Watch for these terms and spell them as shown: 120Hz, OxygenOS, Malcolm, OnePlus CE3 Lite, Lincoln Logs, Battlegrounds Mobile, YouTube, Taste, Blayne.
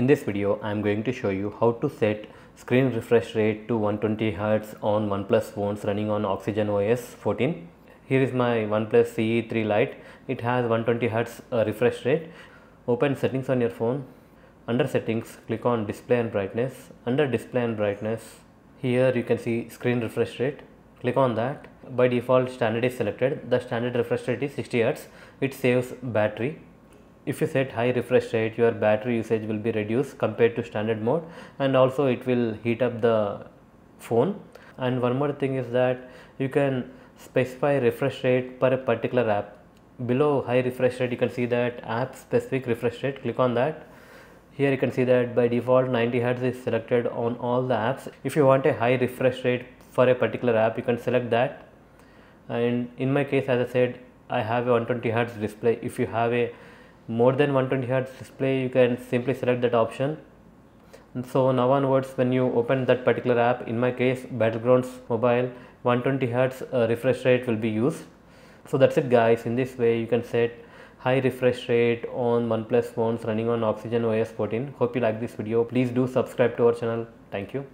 In this video, I am going to show you how to set screen refresh rate to 120Hz on OnePlus phones running on OxygenOS 14. Here is my OnePlus CE3 Lite. It has 120Hz refresh rate. Open settings on your phone. Under settings, click on display and brightness. Under display and brightness, here you can see screen refresh rate. Click on that. By default, standard is selected. The standard refresh rate is 60Hz. It saves battery. If you set high refresh rate, your battery usage will be reduced compared to standard mode, and also it will heat up the phone. And one more thing is that you can specify refresh rate per a particular app. Below high refresh rate, you can see that app specific refresh rate. Click on that. Here you can see that by default 90Hz is selected on all the apps. If you want a high refresh rate for a particular app, you can select that. And in my case, as I said, I have a 120Hz display. If you have a more than 120Hz display, you can simply select that option. And so now onwards, when you open that particular app, in my case Battlegrounds Mobile, 120Hz refresh rate will be used. So that's it guys. In this way you can set high refresh rate on OnePlus phones running on OxygenOS 14. Hope you like this video. Please do subscribe to our channel. Thank you.